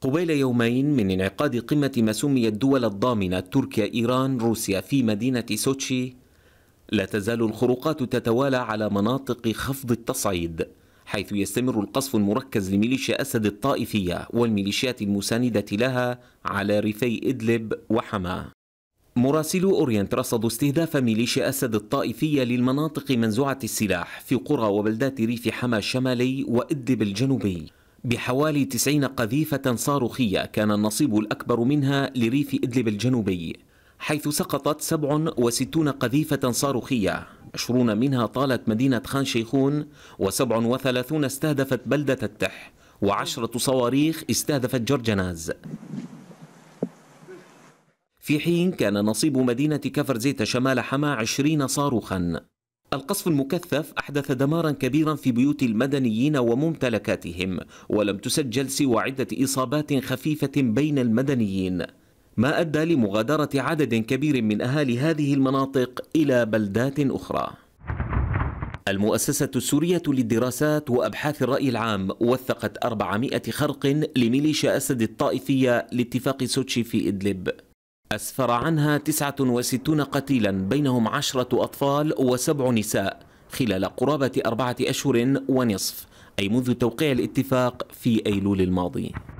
قبيل يومين من انعقاد قمة ما سمي الدول الضامنة تركيا إيران روسيا في مدينة سوتشي، لا تزال الخروقات تتوالى على مناطق خفض التصعيد، حيث يستمر القصف المركز لميليشيا أسد الطائفية والميليشيات المساندة لها على ريفي إدلب وحماة. مراسلو أورينت رصدوا استهداف ميليشيا أسد الطائفية للمناطق منزوعة السلاح في قرى وبلدات ريف حماة الشمالي وإدلب الجنوبي بحوالي 90 قذيفة صاروخية، كان النصيب الأكبر منها لريف إدلب الجنوبي، حيث سقطت 67 قذيفة صاروخية، 20 منها طالت مدينة خان شيخون، و37 استهدفت بلدة التح، و10 صواريخ استهدفت جرجناز. في حين كان نصيب مدينة كفر زيت شمال حماة 20 صاروخا. القصف المكثف أحدث دمارا كبيرا في بيوت المدنيين وممتلكاتهم، ولم تسجل سوى عدة إصابات خفيفة بين المدنيين، ما أدى لمغادرة عدد كبير من أهالي هذه المناطق إلى بلدات أخرى. المؤسسة السورية للدراسات وأبحاث الرأي العام وثقت 400 خرق لميليشيا أسد الطائفية لاتفاق سوتشي في إدلب، أسفر عنها 69 قتيلا بينهم 10 أطفال و7 نساء خلال قرابة 4 أشهر ونصف، أي منذ توقيع الاتفاق في أيلول الماضي.